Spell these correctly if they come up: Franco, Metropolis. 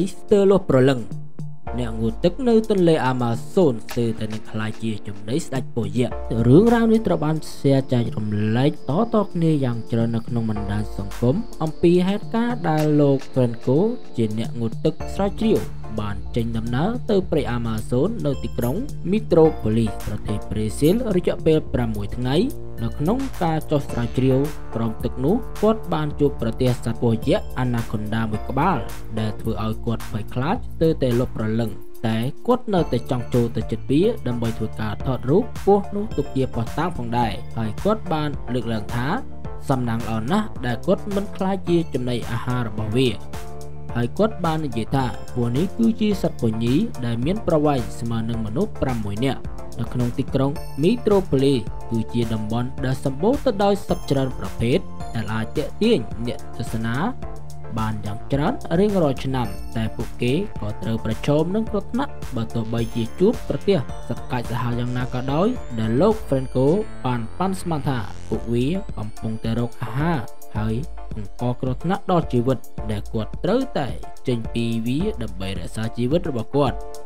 20% អ្នកងូទឹកនៅទន្លេអាម៉ាហ្សូន នៅក្នុងការចោះស្រាវជ្រាវព្រមទឹកនោះគាត់បានជួបប្រទេសសត្វពហុយៈអាណាកុនដាមួយក្បាលដែលធ្វើឲ្យគាត់ភ័យខ្លាចស្ទើរតែលុបរលឹងតែគាត់នៅតែចង់ចូលទៅជិតវាដើម្បីធ្វើការថតរូបពស់នោះទុកជាភស្តុតាងផងដែរហើយគាត់បានលើកឡើងថា ហើយគាត់បាននិយាយថាពួកនេះគឺជាសត្វពញីដែលមានប្រវែងស្មើនឹងមនុស្ស 6 នាក់នៅក្នុងទីក្រុង Metropolis គឺជាតំបន់ដ៏សម្បូរទៅដោយសត្វច្រើនប្រភេទដែលអាចទាក់ទាញអ្នកទស្សនាបានយ៉ាងច្រើនរៀងរាល់ឆ្នាំតែពួកគេក៏ត្រូវប្រឈមនឹងគ្រោះថ្នាក់បើទោះបីជាជួបប្រទះសត្វកាចសាហាវយ៉ាងណាក៏ដោយដែលលោក Franco បាន ស្មានថាពួកវាកំពុងតែរកអាហារហើយ បង្កគ្រោះថ្នាក់ដល់ជីវិតដែលគាត់ត្រូវតែចេញពីវាដើម្បីរក្សាជីវិតរបស់គាត់។